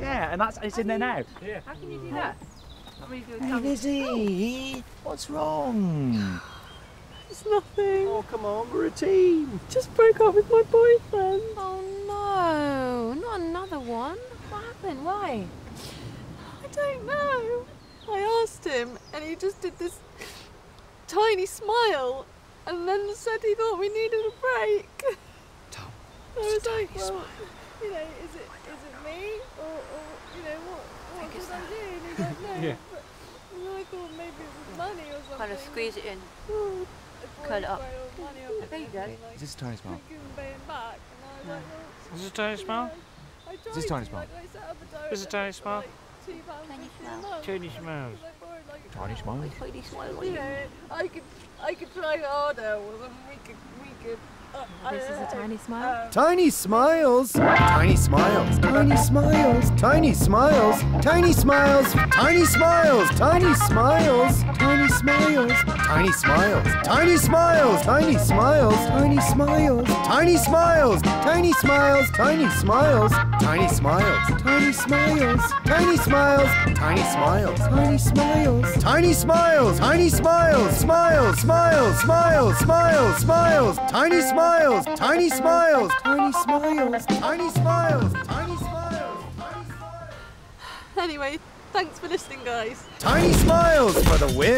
Yeah, and that's it's in there now. Yeah. How can you do that? Hey, Lizzie, what's wrong? It's nothing. Oh, come on, we're a team. Just broke up with my boyfriend. Oh no, not another one. What happened? Why? I don't know. I asked him and he just did this tiny smile and then said he thought we needed a break. Tom, it's a tiny smile. You know, is it me or you know what did I do? And he don't know. Yeah. But I thought maybe it was money or something. Kind of squeeze it in, curl it up. There you go. Is this a tiny smile? Is this a tiny smile? Is this a tiny smile? Is it a tiny smile? Tiny smiles. Tiny smiles. Tiny smiles. You know, I could try harder. We could. This is a tiny smile. Tiny smiles. Tiny smiles. Tiny smiles. Tiny smiles. Tiny smiles. Tiny smiles. Tiny smiles. Tiny smiles. Tiny smiles. Tiny smiles. Tiny smiles. Tiny smiles. Tiny smiles. Tiny smiles. Tiny smiles. Tiny smiles. Tiny smiles. Tiny smiles. Tiny smiles. Tiny smiles. Tiny smiles. Tiny smiles. Smiles. Smiles. Smiles. Smiles. Smiles. Tiny smiles. Smiles, tiny smiles, tiny smiles, tiny smiles, tiny smiles, tiny smiles. Anyway, thanks for listening, guys. Tiny smiles for the win.